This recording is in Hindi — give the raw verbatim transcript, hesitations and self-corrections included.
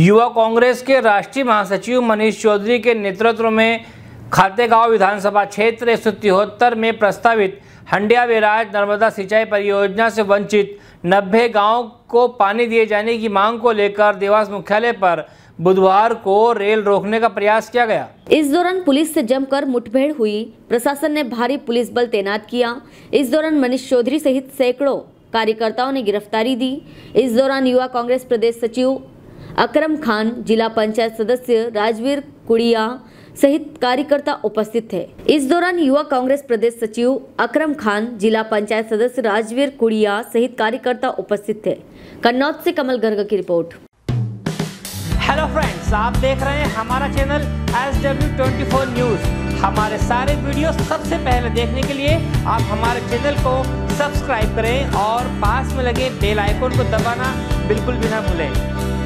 युवा कांग्रेस के राष्ट्रीय महासचिव मनीष चौधरी के नेतृत्व में खाते गांव विधानसभा क्षेत्र एक सौ तिहत्तर में प्रस्तावित हंडिया विराज नर्मदा सिंचाई परियोजना से वंचित नब्बे गांवों को पानी दिए जाने की मांग को लेकर देवास मुख्यालय पर बुधवार को रेल रोकने का प्रयास किया गया। इस दौरान पुलिस से जमकर मुठभेड़ हुई। प्रशासन ने भारी पुलिस बल तैनात किया। इस दौरान मनीष चौधरी सहित सैकड़ों कार्यकर्ताओं ने गिरफ्तारी दी। इस दौरान युवा कांग्रेस प्रदेश सचिव अकरम खान, जिला पंचायत सदस्य राजवीर कुड़िया सहित कार्यकर्ता उपस्थित थे। इस दौरान युवा कांग्रेस प्रदेश सचिव अकरम खान, जिला पंचायत सदस्य राजवीर कुड़िया सहित कार्यकर्ता उपस्थित थे। कन्नौज से कमल गर्ग की रिपोर्ट। हेलो फ्रेंड्स, आप देख रहे हैं हमारा चैनल एस डब्ल्यू चौबीस न्यूज़। हमारे सारे वीडियो सबसे पहले देखने के लिए आप हमारे चैनल को सब्सक्राइब करें और पास में लगे बेल आइकन को दबाना बिल्कुल भी न भूलें।